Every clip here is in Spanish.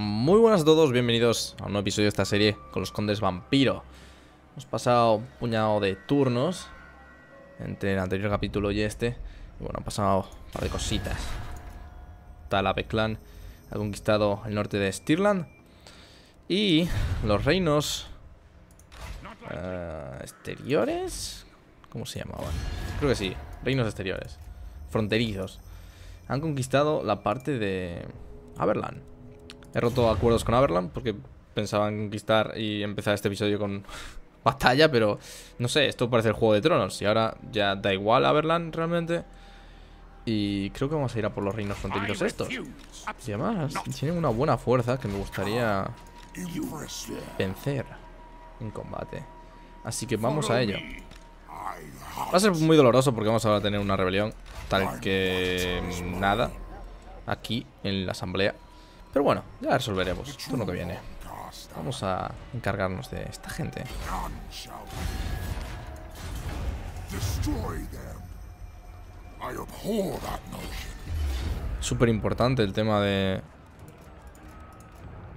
Muy buenas a todos, bienvenidos a un nuevo episodio de esta serie con los Condes Vampiro. Hemos pasado un puñado de turnos entre el anterior capítulo y este. Y bueno, han pasado un par de cositas. Talabecland ha conquistado el norte de Stirland. Y los reinos exteriores, ¿cómo se llamaban? Creo que sí, reinos exteriores, fronterizos. Han conquistado la parte de Averland. He roto acuerdos con Averland porque pensaban conquistar y empezar este episodio con batalla, pero no sé, esto parece el Juego de Tronos y ahora ya da igual Averland realmente. Y creo que vamos a ir a por los reinos fronterizos estos. Y además tienen una buena fuerza que me gustaría vencer en combate, así que vamos a ello. Va a ser muy doloroso porque vamos a tener una rebelión tal que nada aquí en la asamblea, pero bueno, ya resolveremos turno que viene. Vamos a encargarnos de esta gente. Súper importante el tema de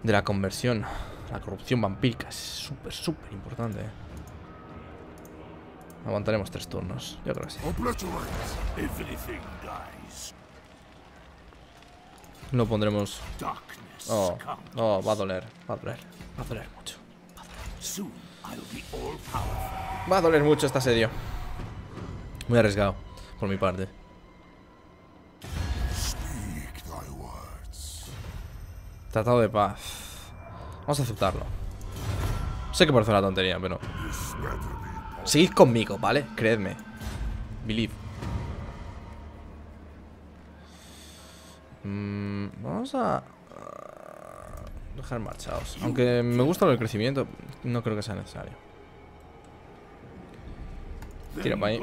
la conversión. La corrupción vampírica es súper importante. Aguantaremos 3 turnos, yo creo que sí. No pondremos... Oh, va a doler mucho este asedio. Muy arriesgado, por mi parte. Tratado de paz. Vamos a aceptarlo. Sé que parece una tontería, pero... Seguid conmigo, ¿vale? Creedme. Believe. Vamos a... dejar marchados. Aunque me gusta lo del crecimiento, no creo que sea necesario. Tira para ahí.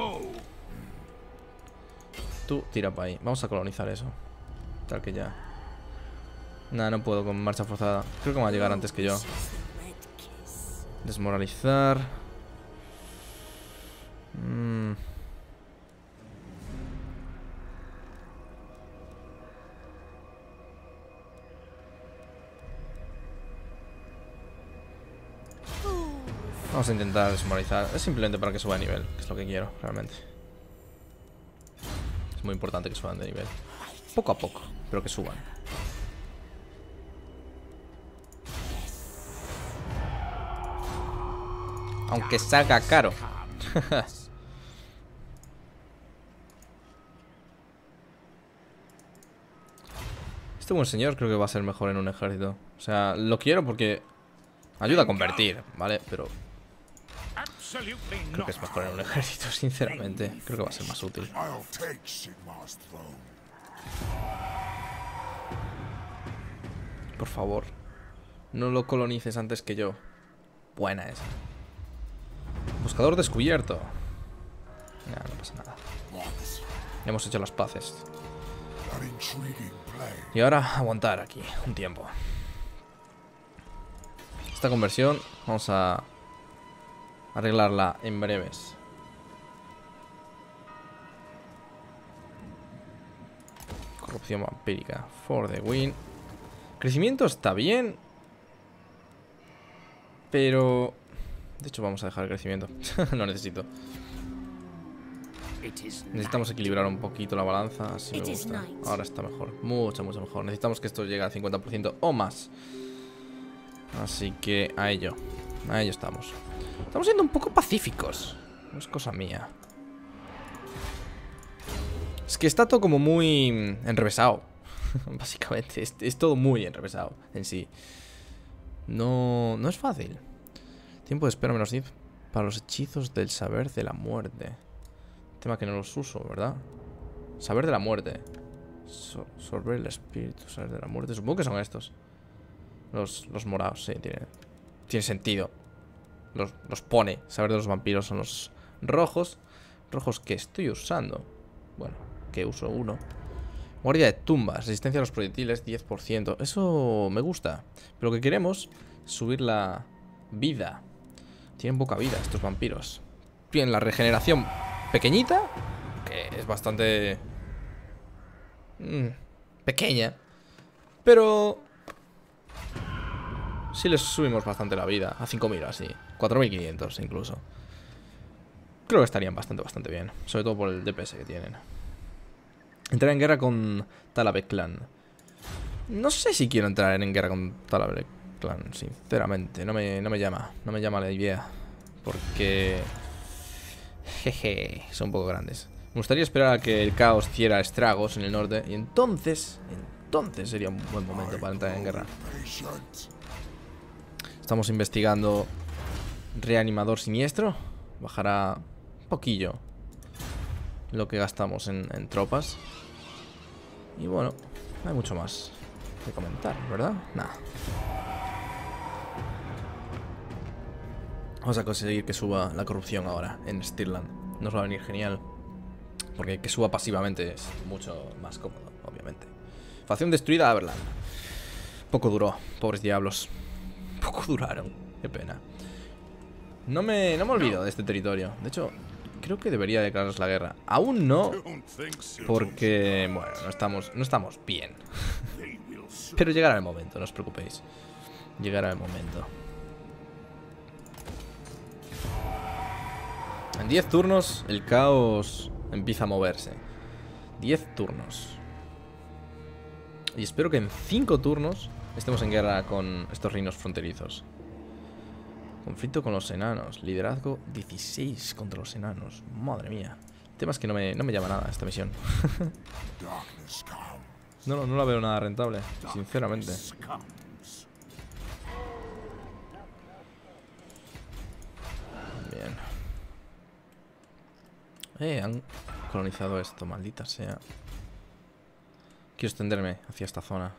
Tú tira para ahí. Vamos a colonizar eso. Tal que ya... Nah, no puedo con marcha forzada. Creo que va a llegar antes que yo. Desmoralizar. Vamos a intentar desmoralizar. Es simplemente para que suba de nivel, que es lo que quiero, realmente. Es muy importante que suban de nivel. Poco a poco, pero que suban. Aunque salga caro. Este buen señor creo que va a ser mejor en un ejército. O sea, lo quiero porque ayuda a convertir, ¿vale? Pero creo que es mejor en un ejército, sinceramente. Creo que va a ser más útil. Por favor, no lo colonices antes que yo. Buena esa. Buscador descubierto. Nah, no pasa nada. Hemos hecho las paces. Y ahora aguantar aquí un tiempo. Esta conversión vamos a arreglarla en breves. Corrupción vampírica for the win. Crecimiento está bien, pero... De hecho vamos a dejar el crecimiento. Lo necesito. Necesitamos equilibrar un poquito la balanza. Así me gusta. Ahora está mejor. Mucho mejor. Necesitamos que esto llegue al 50% o más. Así que a ello. A ello estamos. Estamos siendo un poco pacíficos. No es cosa mía. Es que está todo como muy enrevesado. Básicamente es todo muy enrevesado en sí. No es fácil. Tiempo de espera menos 10 para los hechizos del saber de la muerte. Tema que no los uso, ¿verdad? Saber de la muerte. Sorber el espíritu, saber de la muerte. Supongo que son estos. Los morados, sí, tiene sentido. Los pone. Saber de los vampiros son los rojos. Rojos que estoy usando. Bueno, que uso uno. Guardia de tumbas. Resistencia a los proyectiles, 10%. Eso me gusta. Pero lo que queremos es subir la vida. Tienen poca vida estos vampiros. Bien, la regeneración pequeñita, que es bastante pequeña, pero Sí les subimos bastante la vida. A 5.000 así. 4.500 incluso. Creo que estarían bastante bien. Sobre todo por el DPS que tienen. Entrar en guerra con Talabecland. No sé si quiero entrar en guerra con Talabecland, sinceramente. No me llama. No me llama la idea. Porque... jeje, son un poco grandes. Me gustaría esperar a que el caos hiciera estragos en el norte. Y entonces sería un buen momento para entrar en guerra. Estamos investigando reanimador siniestro. Bajará un poquillo lo que gastamos en tropas. Y bueno, no hay mucho más que comentar, ¿verdad? Nada. Vamos a conseguir que suba la corrupción ahora en Stirland. Nos va a venir genial. Porque que suba pasivamente es mucho más cómodo, obviamente. Facción destruida, Averland. Poco duró, pobres diablos. Poco duraron, qué pena. No me olvido de este territorio. De hecho, creo que debería declararos la guerra. Aún no, porque, bueno, no estamos bien. Pero llegará el momento, no os preocupéis. Llegará el momento. En 10 turnos el caos... empieza a moverse. 10 turnos. Y espero que en 5 turnos estemos en guerra con estos reinos fronterizos. Conflicto con los enanos. Liderazgo 16 contra los enanos. Madre mía. El tema es que no me llama nada esta misión. No la veo nada rentable, sinceramente. Bien. Han colonizado esto, maldita sea. Quiero extenderme hacia esta zona.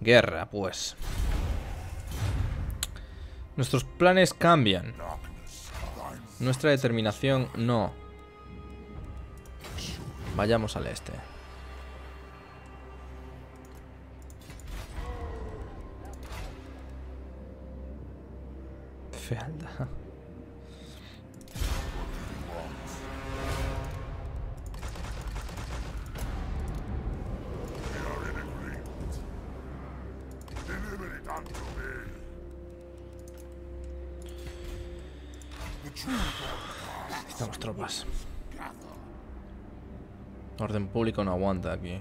Guerra, pues. Nuestros planes cambian. Nuestra determinación no. Vayamos al este. Fealdad. Necesitamos tropas. Orden público no aguanta aquí.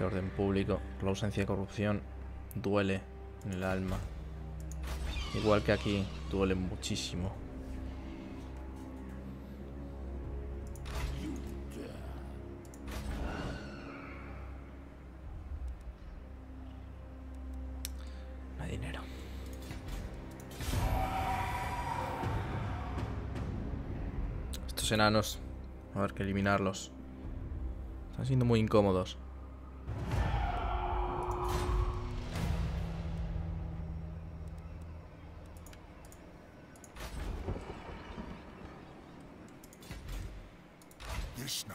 Orden público, la ausencia de corrupción duele en el alma, igual que aquí duele muchísimo. No hay dinero. Estos enanos, a ver, que eliminarlos. Están siendo muy incómodos.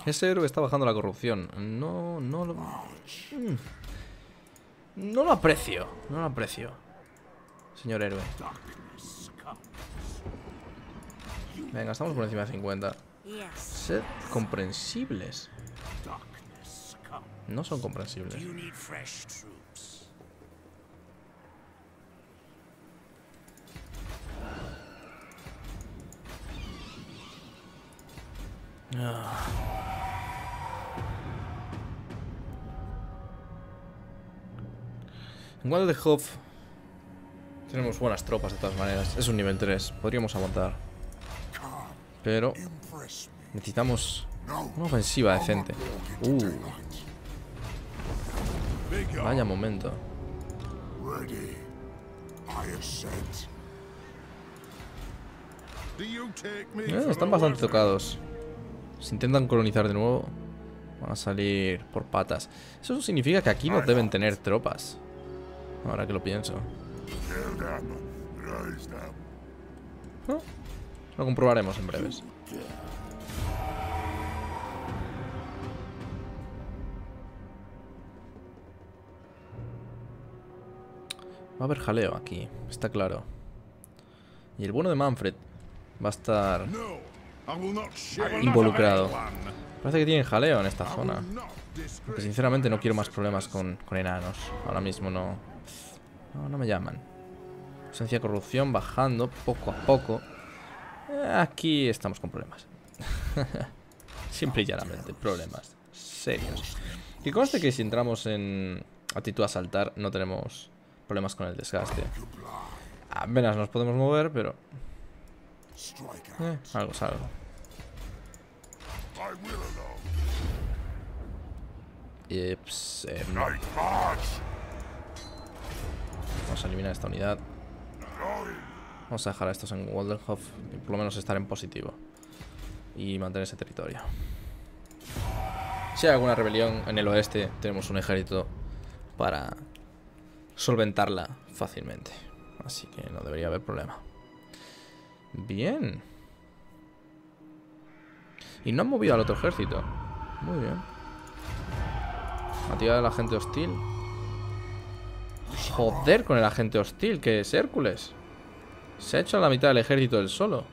Ese héroe está bajando la corrupción. No lo aprecio. No lo aprecio, señor héroe. Venga, estamos por encima de 50. Sed comprensibles. No son comprensibles. En Waldenhof tenemos buenas tropas de todas maneras. Es un nivel 3, podríamos aguantar. Pero necesitamos una ofensiva decente. Vaya momento. Están bastante tocados. Si intentan colonizar de nuevo, van a salir por patas. Eso significa que aquí no deben tener tropas. Ahora que lo pienso. ¿No? Lo comprobaremos en breves. Va a haber jaleo aquí, está claro. Y el bueno de Manfred va a estar involucrado. Parece que tienen jaleo en esta zona. Porque sinceramente no quiero más problemas con enanos. Ahora mismo no. No me llaman. Ausencia de corrupción bajando poco a poco. Aquí estamos con problemas. Simple y llanamente, problemas serios. Que conste que si entramos en actitud a saltar no tenemos problemas con el desgaste. Apenas nos podemos mover, pero algo es algo. Vamos a eliminar esta unidad. Vamos a dejar a estos en Waldenhof y por lo menos estar en positivo y mantener ese territorio. Si hay alguna rebelión en el oeste, tenemos un ejército para solventarla fácilmente. Así que no debería haber problema. Bien. Y no han movido al otro ejército. Muy bien. Activar al agente hostil. Joder con el agente hostil, que es Hércules. Se ha hecho a la mitad del ejército él solo.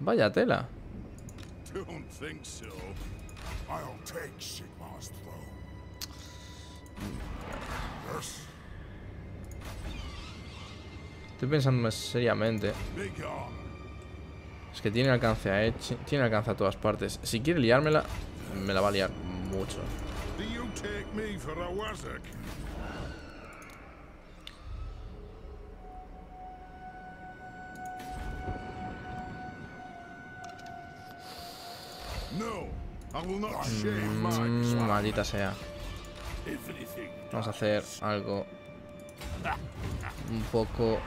Vaya tela. Estoy pensando seriamente. Es que tiene alcance a Edge, tiene alcance a todas partes. Si quiere liármela, me la va a liar mucho. Maldita sea. Vamos a hacer algo un poco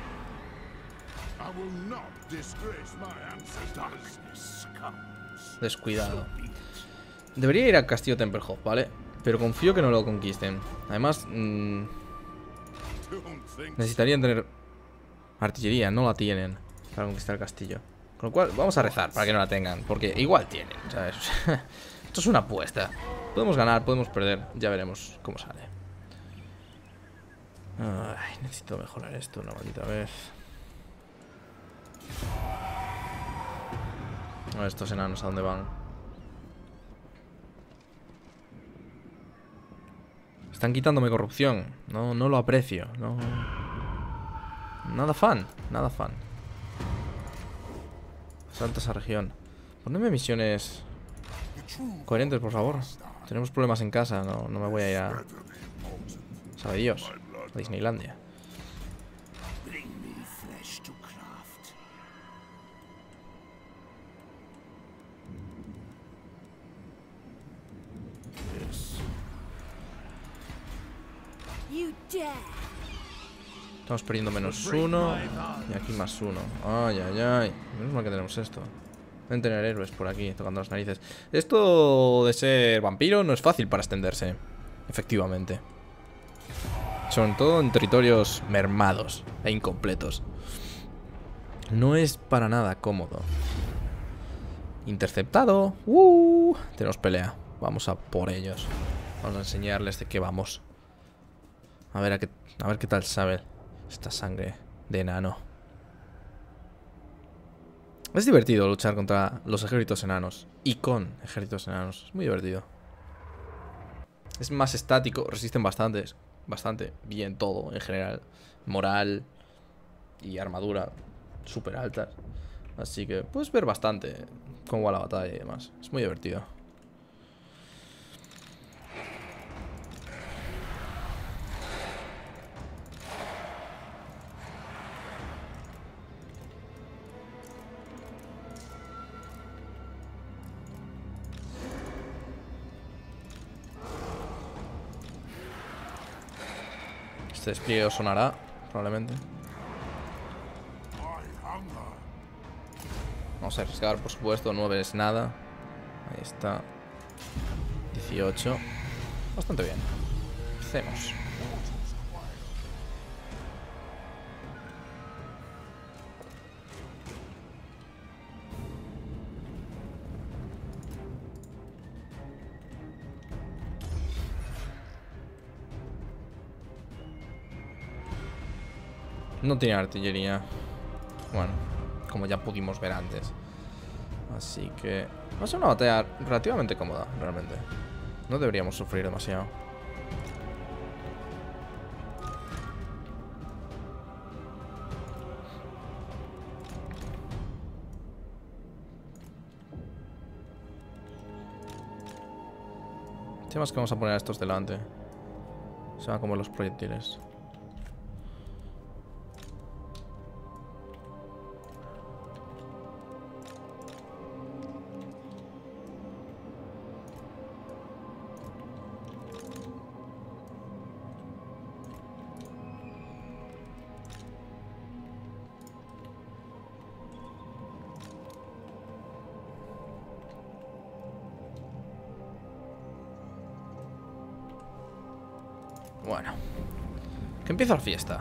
descuidado. Debería ir al castillo Templehof, ¿vale? Pero confío que no lo conquisten. Además, necesitarían tener artillería, no la tienen para conquistar el castillo. Con lo cual, vamos a rezar para que no la tengan, porque igual tienen, ¿sabes? Esto es una apuesta. Podemos ganar, podemos perder, ya veremos cómo sale. Ay, necesito mejorar esto una maldita vez. A ver estos enanos a dónde van. Están quitándome corrupción. No lo aprecio. No. Nada fan, nada fan. Salta esa región. Ponme misiones coherentes, por favor. Tenemos problemas en casa. No me voy a ir a, sabe Dios, a Disneylandia. Estamos perdiendo -1 y aquí +1. Ay, ay, ay. Menos mal que tenemos esto. Deben tener héroes por aquí, tocando las narices. Esto de ser vampiro no es fácil para extenderse. Efectivamente. Sobre todo en territorios mermados e incompletos. No es para nada cómodo. Interceptado. Tenemos pelea. Vamos a por ellos. Vamos a enseñarles de qué vamos. A ver qué tal sabe esta sangre de enano. Es divertido luchar contra los ejércitos enanos. Y con ejércitos enanos. Es muy divertido. Es más estático. Resisten bastante bien todo en general. Moral y armadura súper altas. Así que puedes ver bastante cómo va la batalla y demás. Es muy divertido. Este despliegue os sonará, probablemente. Vamos a arriesgar, por supuesto. 9 es nada. Ahí está. 18. Bastante bien. Hacemos. No tiene artillería. Bueno, como ya pudimos ver antes. Así que va a ser una batalla relativamente cómoda, realmente. No deberíamos sufrir demasiado. Temas que vamos a poner a estos delante. Se van a comer los proyectiles. Bueno, que empieza la fiesta.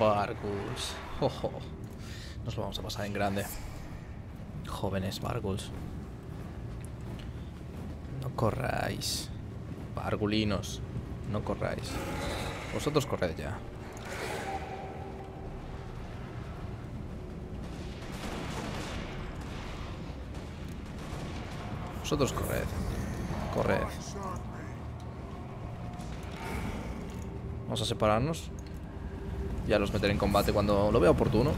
Barguls. Ojo. Nos lo vamos a pasar en grande. Jóvenes Barguls. No corráis. Bargulinos. No corráis. Vosotros corred ya. Vosotros corred. Corred. Vamos a separarnos. Ya los meteré en combate cuando lo vea oportuno.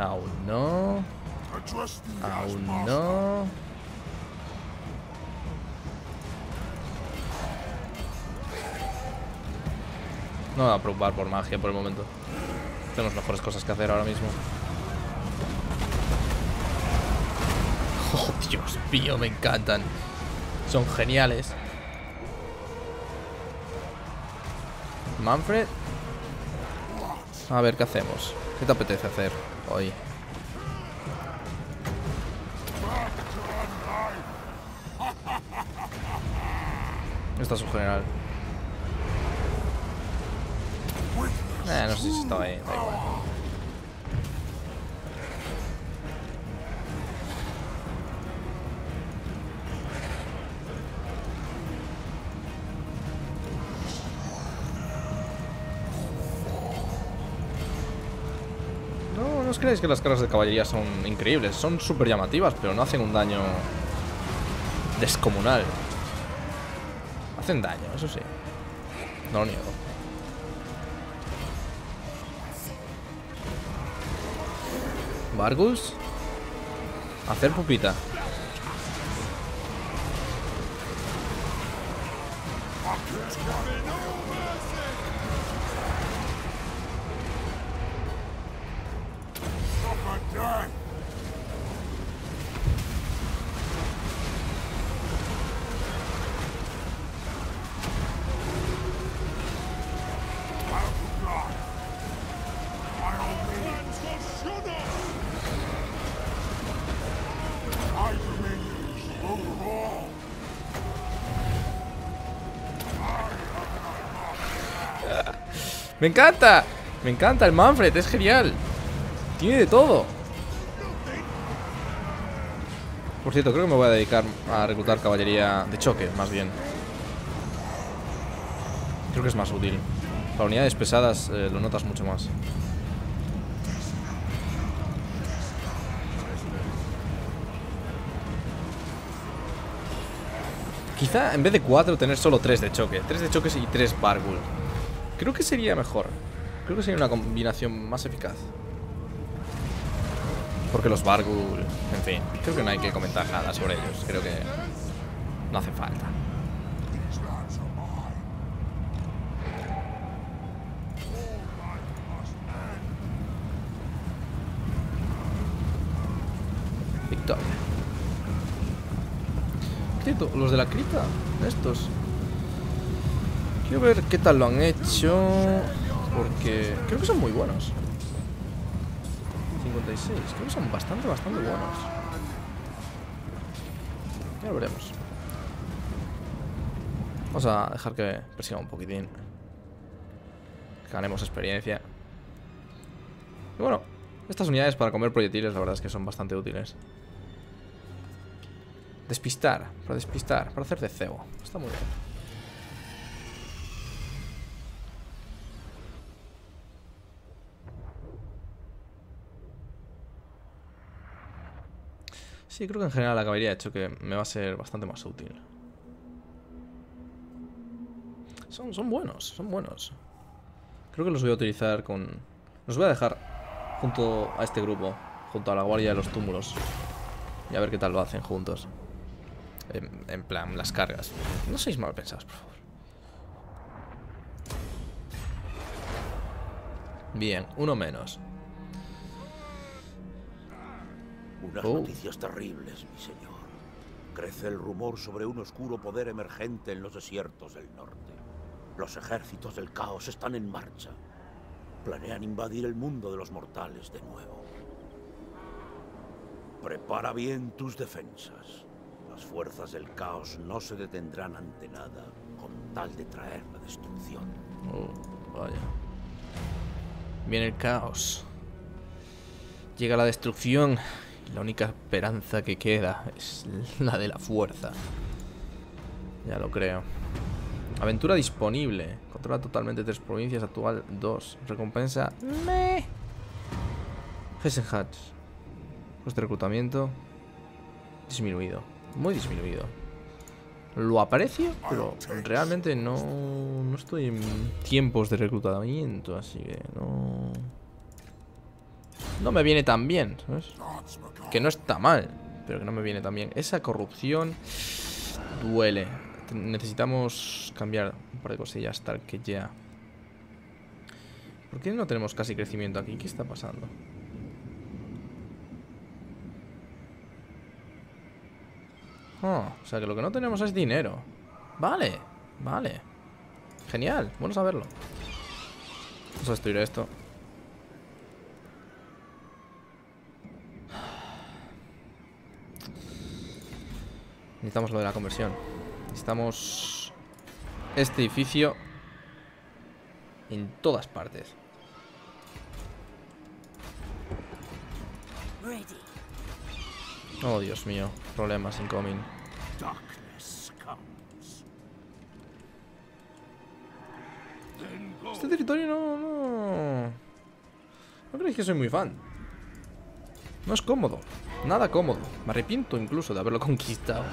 Aún no. Aún no. No me va a preocupar por magia por el momento. Tenemos mejores cosas que hacer ahora mismo. Oh, Dios mío, me encantan. Son geniales. Manfred. A ver, ¿qué hacemos? ¿Qué te apetece hacer hoy? Está su general. No sé si estaba ahí, da igual. ¿No os creéis que las cargas de caballería son increíbles? Son súper llamativas, pero no hacen un daño descomunal. Hacen daño, eso sí. No lo niego. Barguls. Hacer pupita. ¡Me encanta! Me encanta el Manfred, es genial. Tiene de todo. Por cierto, creo que me voy a dedicar a reclutar caballería de choque, más bien. Creo que es más útil. Para unidades pesadas lo notas mucho más. Quizá en vez de 4 tener solo 3 de choque. 3 de choques y 3 Bargul. Creo que sería mejor. Creo que sería una combinación más eficaz. Porque los Barguls, en fin, creo que no hay que comentar nada sobre ellos. Creo que no hace falta. Victoria. Cierto, los de la cripta, estos. Quiero ver qué tal lo han hecho, porque creo que son muy buenos. 56, creo que son bastante buenos. Ya lo veremos. Vamos a dejar que persiga un poquitín. Ganemos experiencia. Y bueno, estas unidades para comer proyectiles, la verdad es que son bastante útiles. Despistar, para hacer de cebo. Está muy bien. Sí, creo que en general la caballería de choque me va a ser bastante más útil. Son buenos, Creo que los voy a utilizar con... Los voy a dejar junto a este grupo, junto a la guardia de los túmulos. Y a ver qué tal lo hacen juntos. En plan, las cargas. No seáis mal pensados, por favor. Bien, uno menos. Unas noticias terribles, mi señor. Crece el rumor sobre un oscuro poder emergente en los desiertos del norte. Los ejércitos del caos están en marcha. Planean invadir el mundo de los mortales de nuevo. Prepara bien tus defensas. Las fuerzas del caos no se detendrán ante nada con tal de traer la destrucción. Oh, vaya. Viene el caos. Llega la destrucción. La única esperanza que queda es la de la fuerza. Ya lo creo. Aventura disponible. Controla totalmente 3 provincias, actual 2. Recompensa. Hessenhatch. Coste de reclutamiento. Disminuido. Muy disminuido. Lo aprecio, pero realmente no estoy en tiempos de reclutamiento, así que no... No me viene tan bien, ¿sabes? Que no está mal, pero que no me viene tan bien. Esa corrupción duele. Necesitamos cambiar un par de cosillas hasta que ya... ¿Por qué no tenemos casi crecimiento aquí? ¿Qué está pasando? O sea que lo que no tenemos es dinero. Vale, vale. Genial, bueno saberlo. Vamos a destruir esto. Necesitamos lo de la conversión. Necesitamos este edificio en todas partes. Oh, Dios mío. Problemas incoming. Este territorio no... No creéis que soy muy fan. No es cómodo. Nada cómodo. Me arrepiento incluso de haberlo conquistado.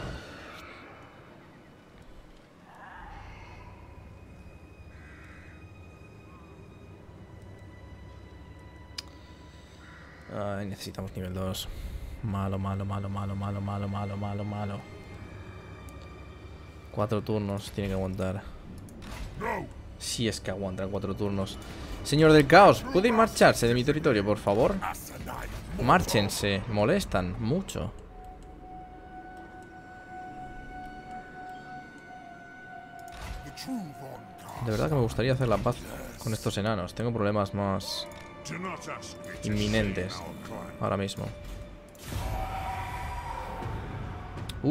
Ay, necesitamos nivel 2. Malo. 4 turnos tiene que aguantar. Si es que aguantan 4 turnos. Señor del caos, ¿puede marcharse de mi territorio, por favor? Márchense, molestan mucho. De verdad que me gustaría hacer la paz con estos enanos. Tengo problemas más inminentes ahora mismo.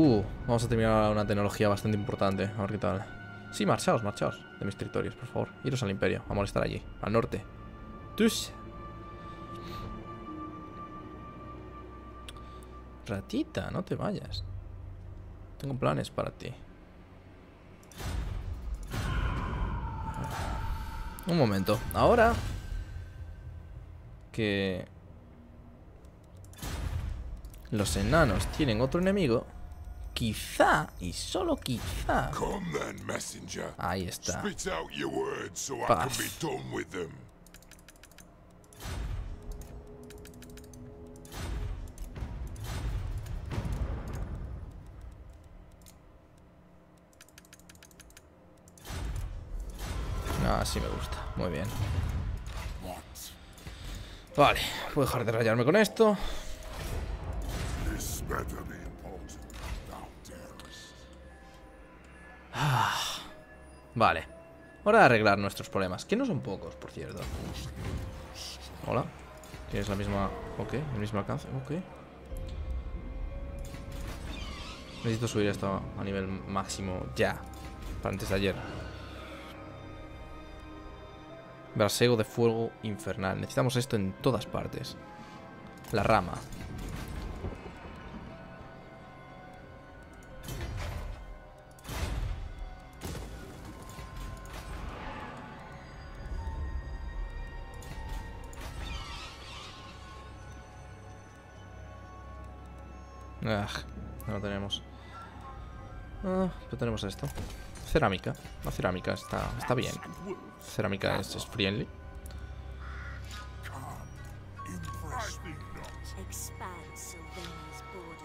Vamos a terminar una tecnología bastante importante. A ver qué tal. Sí, marchaos de mis territorios, por favor. Iros al imperio, a molestar allí, al norte. Tush. Ratita, no te vayas. Tengo planes para ti. Un momento, ahora que los enanos tienen otro enemigo. Quizá, y solo quizá. Ahí está. Paz. Así me gusta, muy bien. Vale, voy a dejar de rayarme con esto. Vale, hora de arreglar nuestros problemas, que no son pocos, por cierto. Hola. ¿Tienes la misma? Ok, el mismo alcance. Ok. Necesito subir esto a nivel máximo ya. Para antes de ayer. Brasero de fuego infernal. Necesitamos esto en todas partes. La rama. No lo tenemos. Pero tenemos esto. Cerámica. La cerámica está bien. Cerámica es friendly.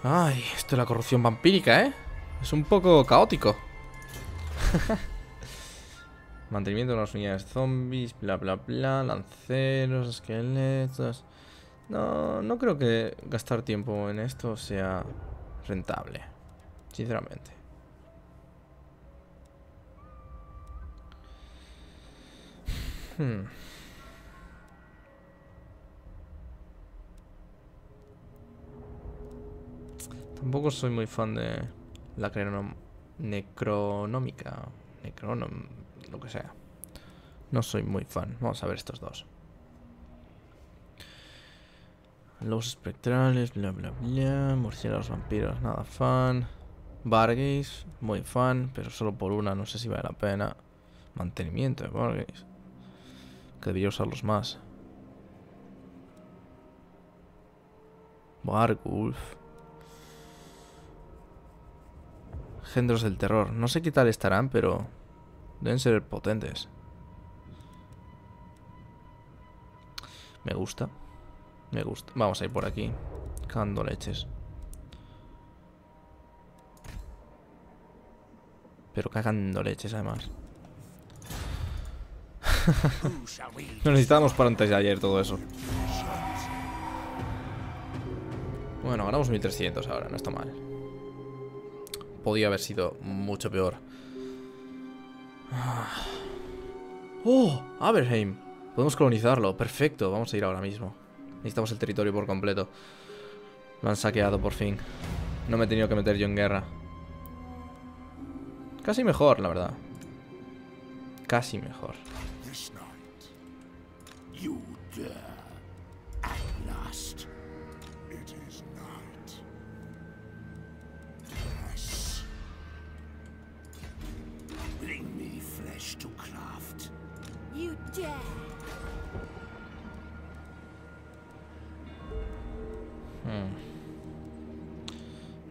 Ay, esto es la corrupción vampírica, ¿eh? Es un poco caótico. Mantenimiento de las unidades zombies, bla, bla, bla. Lanceros, esqueletos. No creo que gastar tiempo en esto sea rentable, sinceramente. Tampoco soy muy fan de la necronómica. Lo que sea. No soy muy fan. Vamos a ver estos dos. Los espectrales, bla bla bla. Murciélagos vampiros, nada fan. Barguls, muy fan. Pero solo por una, no sé si vale la pena. Mantenimiento de Barguls. Que debería usarlos más. Wargulf. Gendros del Terror. No sé qué tal estarán, pero deben ser potentes. Me gusta. Me gusta. Vamos a ir por aquí. Cagando leches. Pero cagando leches, además. Lo necesitábamos para antes de ayer todo eso. Bueno, ganamos 1300 ahora. No está mal. Podía haber sido mucho peor. ¡Oh! Aberheim. Podemos colonizarlo. Perfecto. Vamos a ir ahora mismo. Necesitamos el territorio por completo. Lo han saqueado por fin. No me he tenido que meter yo en guerra. Casi mejor, la verdad. Casi mejor.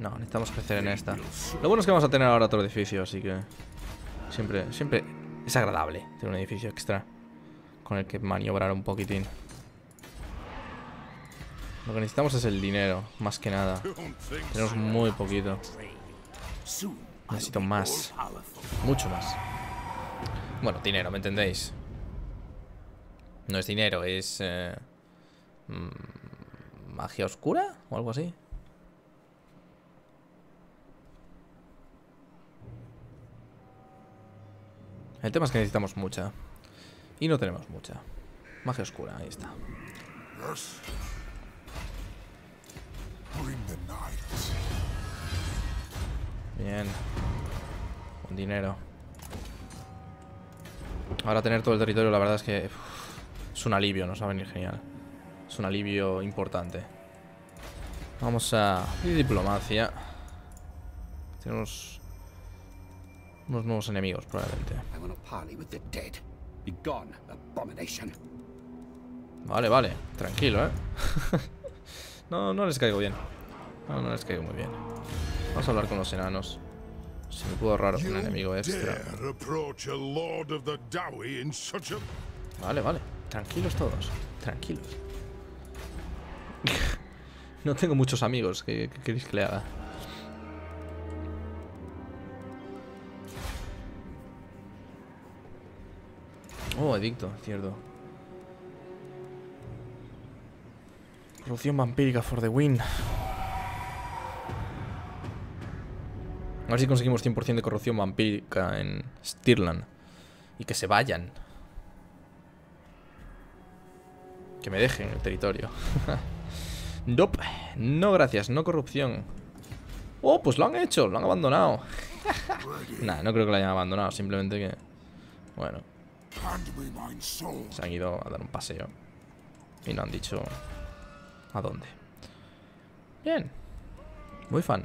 No, necesitamos crecer en esta. Lo bueno es que vamos a tener ahora otro edificio, así que siempre es agradable tener un edificio extra con el que maniobrar un poquitín. Lo que necesitamos es el dinero, más que nada. Tenemos muy poquito. Necesito más. Mucho más. Bueno, dinero, ¿me entendéis? No es dinero, es... ¿magia oscura? ¿O algo así? El tema es que necesitamos mucha. Y no tenemos mucha. Magia oscura, ahí está. Bien. Con dinero. Ahora tener todo el territorio, la verdad es que... es un alivio, nos va a venir genial. Es un alivio importante. Vamos a... diplomacia. Tenemos... unos nuevos enemigos, probablemente. Vale, vale. Tranquilo, ¿eh? No les caigo bien. No les caigo muy bien. Vamos a hablar con los enanos. Se me pudo ahorrar un enemigo extra. Vale, vale. Tranquilos todos. Tranquilos. No tengo muchos amigos. ¿Qué queréis que le haga? adicto, cierto. Corrupción vampírica for the win. A ver si conseguimos 100% de corrupción vampírica en Stirland. Y que se vayan. Que me dejen el territorio. Nope. No gracias, no corrupción. Oh, pues lo han hecho, lo han abandonado. Nah, no creo que lo hayan abandonado. Simplemente que... bueno, se han ido a dar un paseo y no han dicho a dónde. Bien. Muy fan.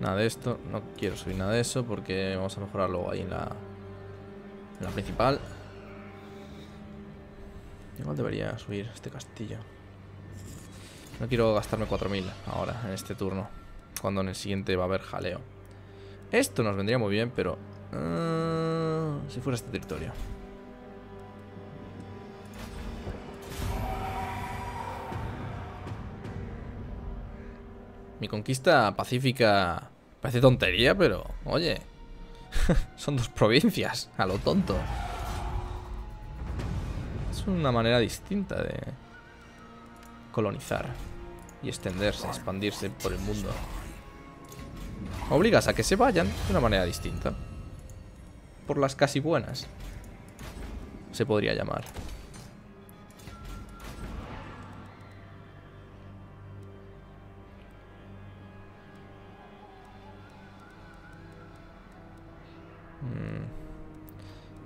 Nada de esto. No quiero subir nada de eso porque vamos a mejorar luego ahí en la principal. Igual debería subir este castillo. No quiero gastarme 4000 ahora en este turno, cuando en el siguiente va a haber jaleo. Esto nos vendría muy bien, pero... si fuera este territorio. Mi conquista pacífica parece tontería, pero... oye, son dos provincias, a lo tonto. Es una manera distinta de colonizar y extenderse, expandirse por el mundo. Obligas a que se vayan de una manera distinta. Por las casi buenas, se podría llamar.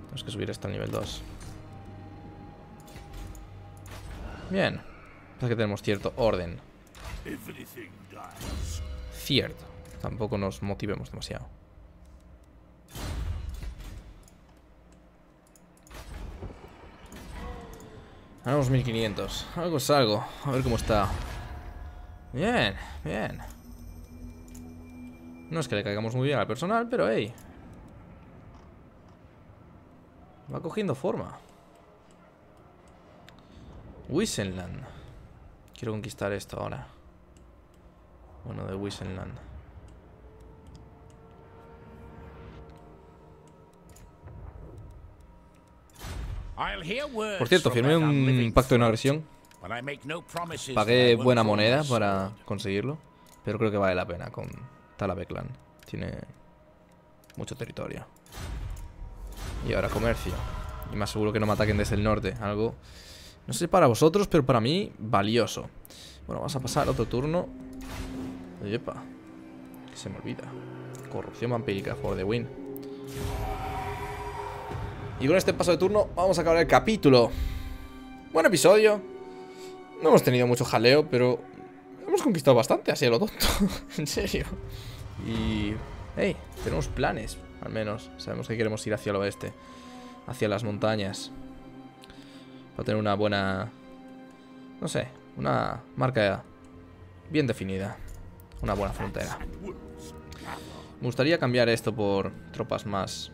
Tenemos que subir esto al nivel 2. Bien. Parece que tenemos cierto orden. Cierto. Tampoco nos motivemos demasiado. Haremos 1500. Algo es algo. A ver cómo está. Bien, bien. No es que le caigamos muy bien al personal, pero hey, va cogiendo forma. Wissenland. Quiero conquistar esto ahora. Bueno, de Wissenland. Por cierto, firmé un pacto de no agresión. Pagué buena moneda para conseguirlo, pero creo que vale la pena con Talabecland. Tiene mucho territorio. Y ahora comercio. Y me aseguro que no me ataquen desde el norte. Algo, no sé para vosotros, pero para mí, valioso. Bueno, vamos a pasar otro turno. Yepa, que se me olvida. Corrupción vampírica for the win. Y con este paso de turno vamos a acabar el capítulo. Buen episodio. No hemos tenido mucho jaleo, pero hemos conquistado bastante, así a lo tonto. En serio. Y... hey, tenemos planes. Al menos sabemos que queremos ir hacia el oeste, hacia las montañas, para tener una buena... no sé, una marca bien definida, una buena frontera. Me gustaría cambiar esto por tropas más...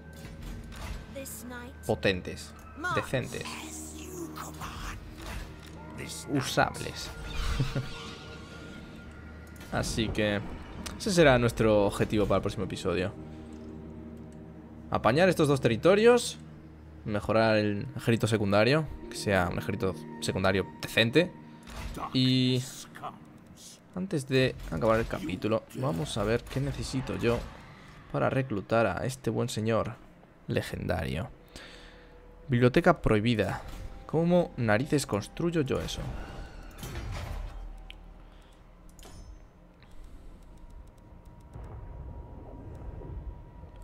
potentes, decentes, usables. Así que ese será nuestro objetivo para el próximo episodio. Apañar estos dos territorios, mejorar el ejército secundario, que sea un ejército secundario decente. Y antes de acabar el capítulo, vamos a ver qué necesito yo para reclutar a este buen señor legendario. Biblioteca prohibida. ¿Cómo narices construyo yo eso?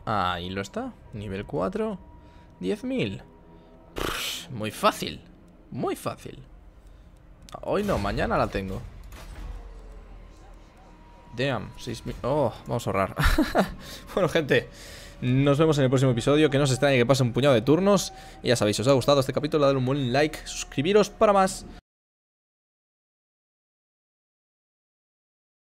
Ahí lo está. Nivel 4. 10.000. Muy fácil. Muy fácil. Hoy no, mañana la tengo. Damn, 6.000. Oh, vamos a ahorrar. Bueno, gente, nos vemos en el próximo episodio. Que no se extrañe que pase un puñado de turnos. Y ya sabéis, si os ha gustado este capítulo, dadle un buen like, suscribiros para más.